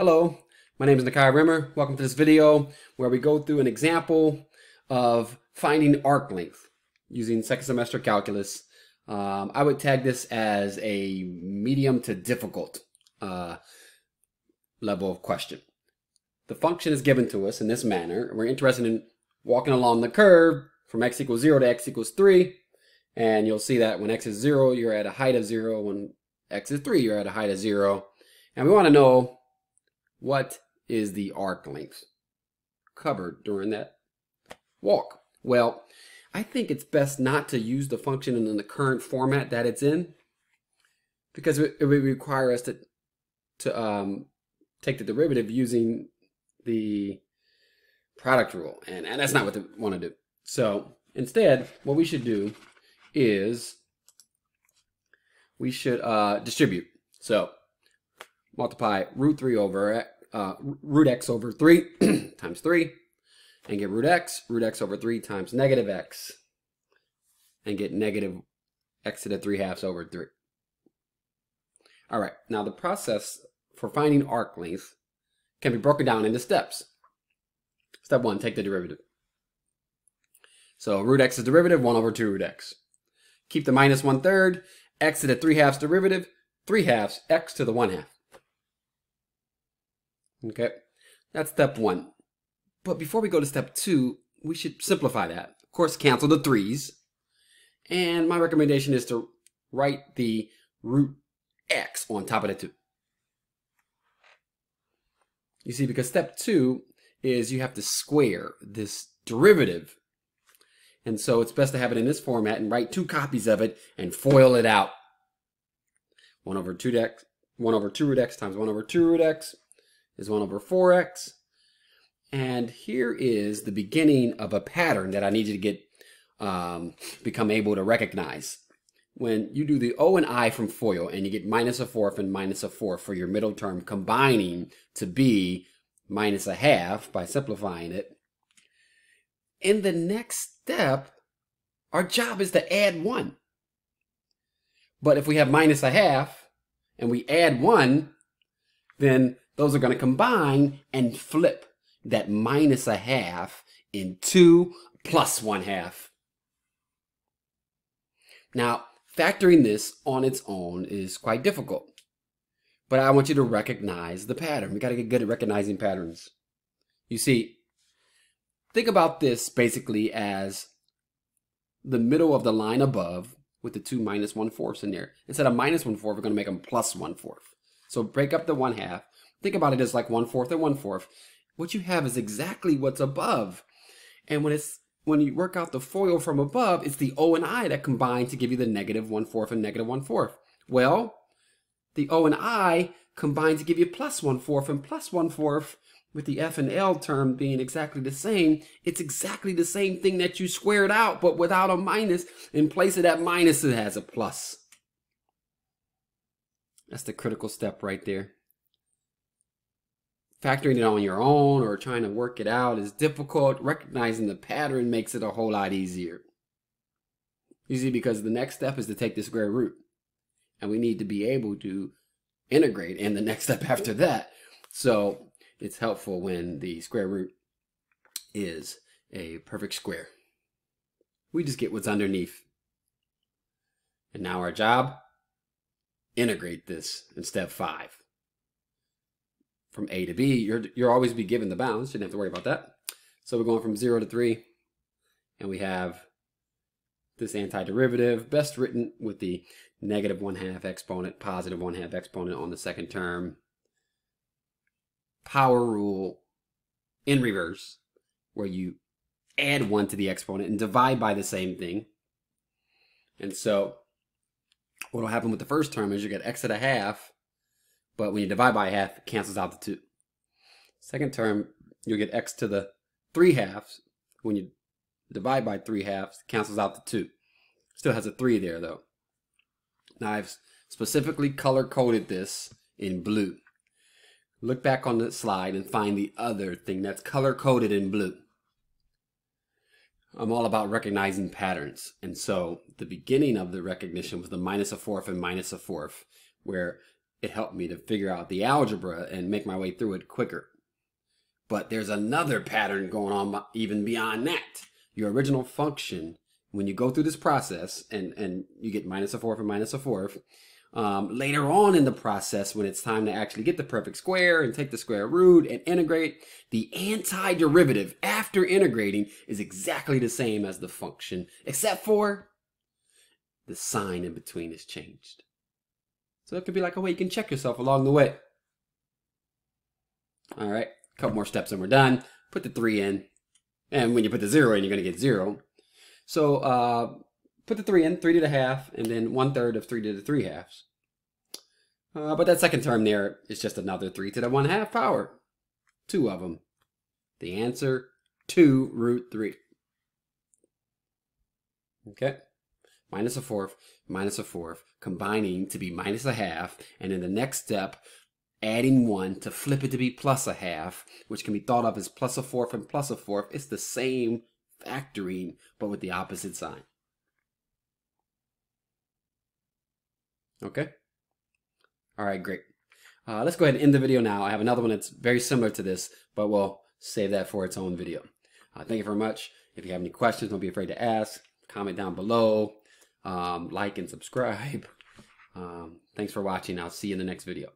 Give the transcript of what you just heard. Hello, my name is Nakia Rimmer. Welcome to this video where we go through an example of finding arc length using second semester calculus. I would tag this as a medium to difficult level of question. The function is given to us in this manner. We're interested in walking along the curve from x equals 0 to x equals 3. And you'll see that when x is 0, you're at a height of 0. When x is 3, you're at a height of 0. And we want to know what is the arc length covered during that walk. Well, I think it's best not to use the function in the current format that it's in, because it would require us to take the derivative using the product rule, and that's not what we want to do. So instead, what we should do is we should distribute. So multiply root x over 3 times 3, and get root x over 3 times negative x, and get negative x to the 3/2 over 3. All right, now the process for finding arc length can be broken down into steps. Step 1, take the derivative. So root x is derivative, 1 over 2 root x. Keep the minus 1/3, x to the 3/2 derivative, 3/2 x to the 1/2. Okay, that's step 1. But before we go to step 2, we should simplify that. Of course, cancel the 3's. And my recommendation is to write the root x on top of the 2. You see, because step 2 is you have to square this derivative. And so it's best to have it in this format and write 2 copies of it and foil it out. 1 over 2 root x times 1 over 2 root x is 1 over 4x. And here is the beginning of a pattern that I need you to get become able to recognize. When you do the O and I from FOIL, and you get minus a fourth and minus a fourth for your middle term, combining to be minus a half by simplifying it. In the next step, our job is to add 1. But if we have minus a half and we add 1, then those are going to combine and flip that minus a half into plus 1/2. Now, factoring this on its own is quite difficult, but I want you to recognize the pattern. We got to get good at recognizing patterns. You see, think about this basically as the middle of the line above with the 2 minus 1/4 in there. Instead of minus 1/4, we're going to make them plus 1/4. So break up the 1/2. Think about it as like 1/4 and 1/4. What you have is exactly what's above. And when you work out the FOIL from above, it's the O and I that combine to give you the negative 1/4 and negative 1/4. Well, the O and I combine to give you plus 1/4 and plus 1/4, with the F and L term being exactly the same. It's exactly the same thing that you squared out, but without a minus. In place of that minus, it has a plus. That's the critical step right there. Factoring it on your own or trying to work it out is difficult. Recognizing the pattern makes it a whole lot easier. You see, because the next step is to take the square root. And we need to be able to integrate in the next step after that. So it's helpful when the square root is a perfect square. We just get what's underneath. And now our job, integrate this in step 5. From A to B, you'll always be given the bounds. You don't have to worry about that. So we're going from 0 to 3, and we have this antiderivative, best written with the negative 1/2 exponent, positive 1/2 exponent on the second term. Power rule in reverse, where you add 1 to the exponent and divide by the same thing. And so what will happen with the first term is you get x to the 1/2. But when you divide by 1/2, it cancels out the 2. Second term, you'll get x to the 3/2. When you divide by 3/2, it cancels out the 2. Still has a 3 there, though. Now, I've specifically color-coded this in blue. Look back on the slide and find the other thing that's color-coded in blue. I'm all about recognizing patterns. And so the beginning of the recognition was the minus a fourth and minus a fourth, where it helped me to figure out the algebra and make my way through it quicker. But there's another pattern going on even beyond that. Your original function, when you go through this process and you get minus a fourth and minus a fourth, later on in the process, when it's time to actually get the perfect square and take the square root and integrate, the antiderivative after integrating is exactly the same as the function, except for the sign in between is changed. So it could be like a way you can check yourself along the way. All right, a couple more steps and we're done. Put the 3 in, and when you put the 0 in, you're going to get 0. So put the 3 in, 3 to the half, and then 1/3 of 3 to the 3 halves. But that second term there is just another 3 to the 1 half power. Two of them. The answer, 2 root 3. Okay? Minus a fourth, minus a fourth, combining to be minus a half, and in the next step, adding 1 to flip it to be plus a half, which can be thought of as plus a fourth and plus a fourth. It's the same factoring, but with the opposite sign. Okay? All right, great. Let's go ahead and end the video now. I have another one that's very similar to this, but we'll save that for its own video. Thank you very much. If you have any questions, don't be afraid to ask. Comment down below. Like and subscribe. Thanks for watching. I'll see you in the next video.